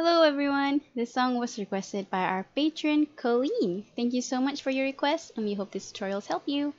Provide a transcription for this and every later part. Hello everyone! This song was requested by our patron Colleen. Thank you so much for your request, and we hope these tutorials help you.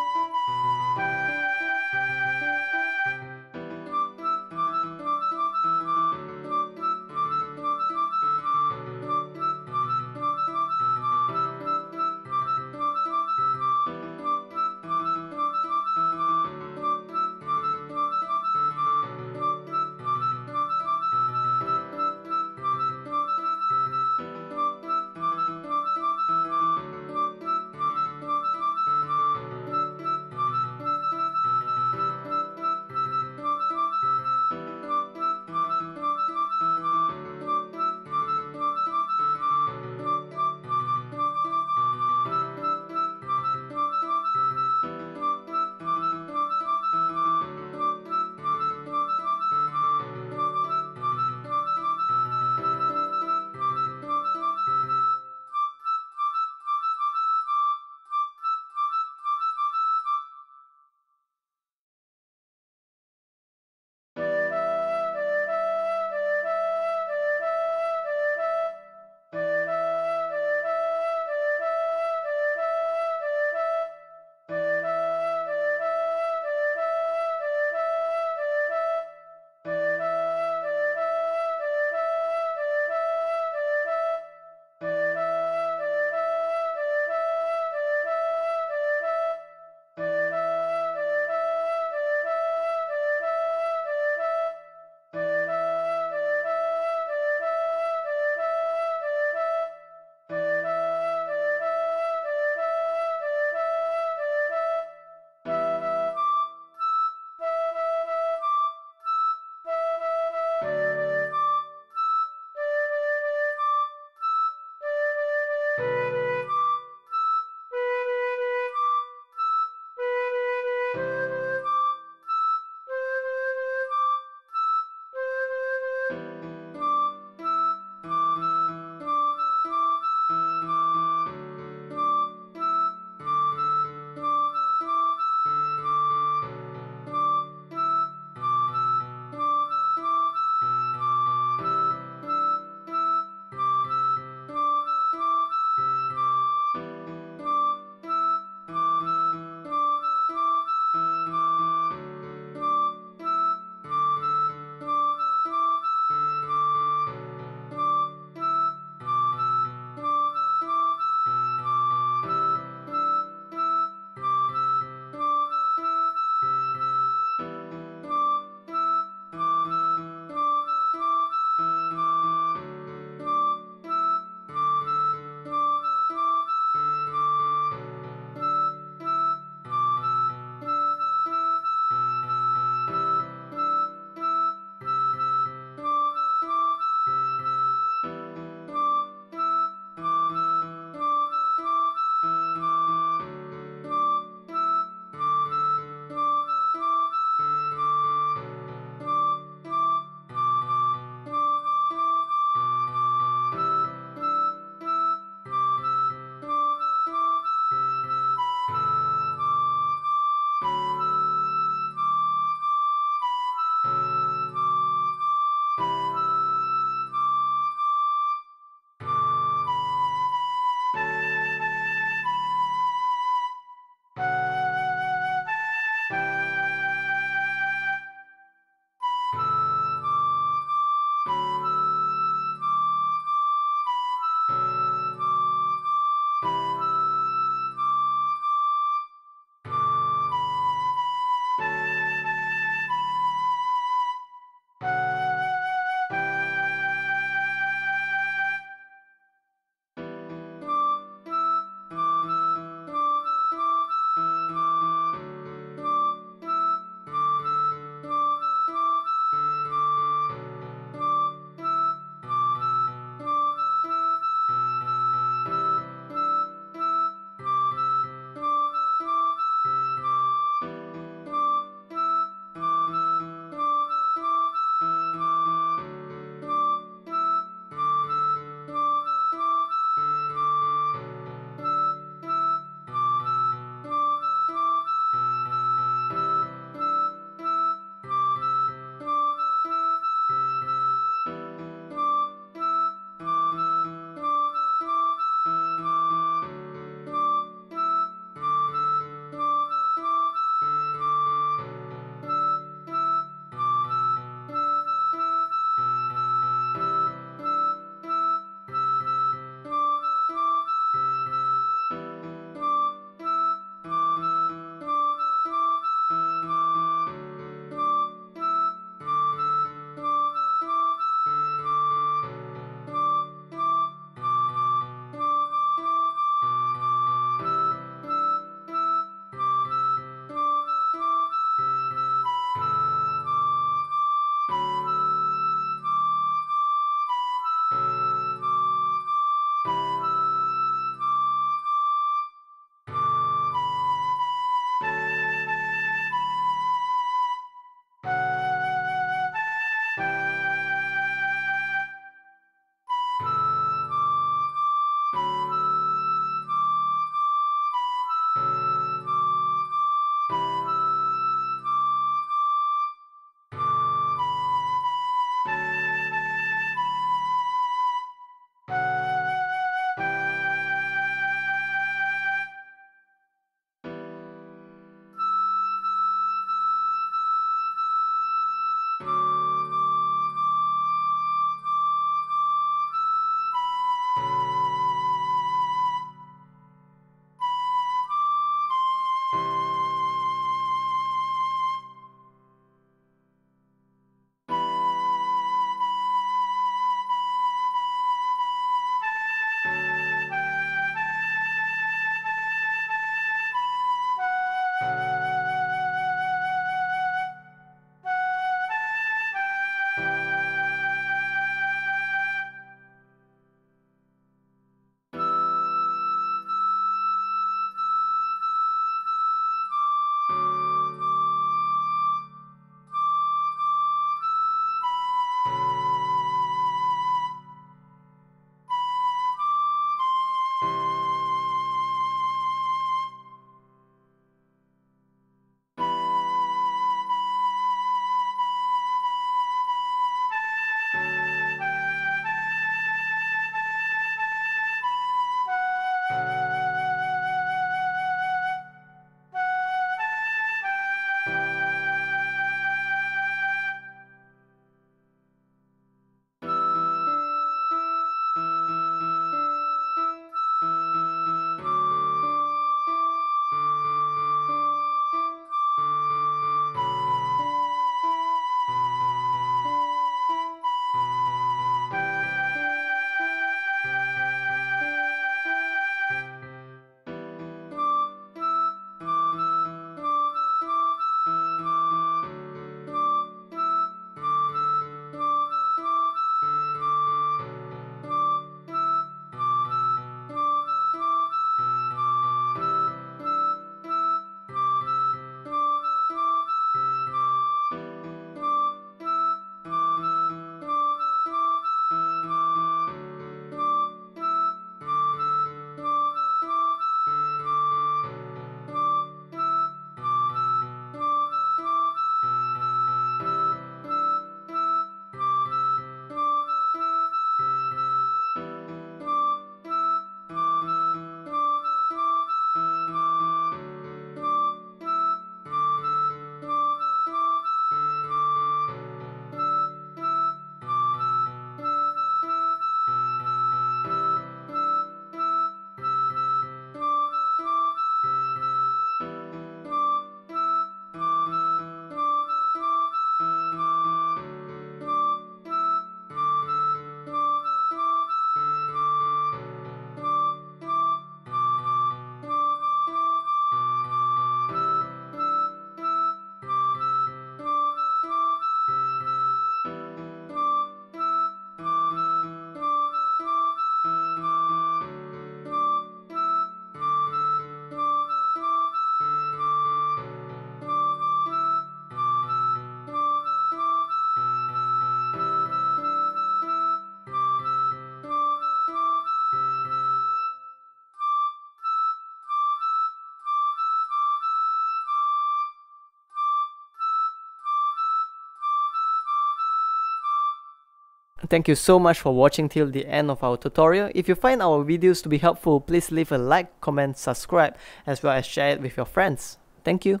Thank you so much for watching till the end of our tutorial. If you find our videos to be helpful, please leave a like, comment, subscribe, as well as share it with your friends. Thank you.